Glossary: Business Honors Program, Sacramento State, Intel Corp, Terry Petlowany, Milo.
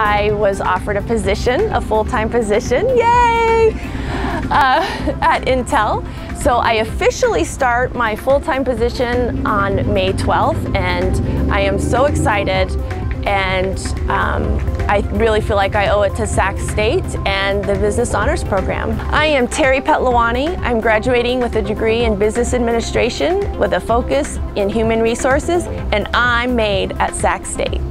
I was offered a position, a full-time position, yay, at Intel. So I officially start my full-time position on May 12th, and I am so excited, and I really feel like I owe it to Sac State and the Business Honors Program. I am Terry Petlowany. I'm graduating with a degree in Business Administration with a focus in Human Resources, and I'm made at Sac State.